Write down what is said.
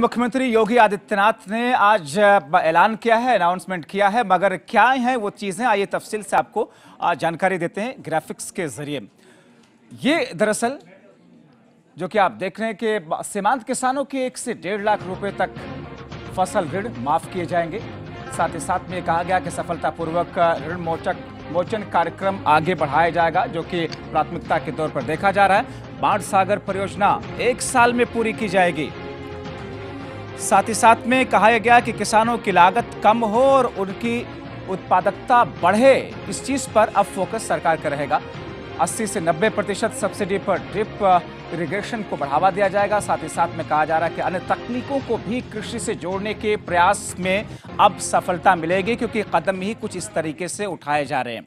मुख्यमंत्री योगी आदित्यनाथ ने आज ऐलान किया है, अनाउंसमेंट किया है, मगर क्या हैं वो चीज़ें, आइए तफसील से आपको जानकारी देते हैं ग्राफिक्स के जरिए। ये दरअसल जो कि आप देख रहे हैं कि सीमांत किसानों के 1 से 1.5 लाख रुपए तक फसल ऋण माफ किए जाएंगे। साथ ही साथ में कहा गया कि सफलतापूर्वक ऋण मोचन कार्यक्रम आगे बढ़ाया जाएगा, जो कि प्राथमिकता के तौर पर देखा जा रहा है। बाढ़ सागर परियोजना 1 साल में पूरी की जाएगी। साथ ही साथ में कहा गया कि किसानों की लागत कम हो और उनकी उत्पादकता बढ़े, इस चीज़ पर अब फोकस सरकार का रहेगा। 80 से 90% सब्सिडी पर ड्रिप इरिगेशन को बढ़ावा दिया जाएगा। साथ ही साथ में कहा जा रहा है कि अन्य तकनीकों को भी कृषि से जोड़ने के प्रयास में अब सफलता मिलेगी, क्योंकि कदम ही कुछ इस तरीके से उठाए जा रहे हैं।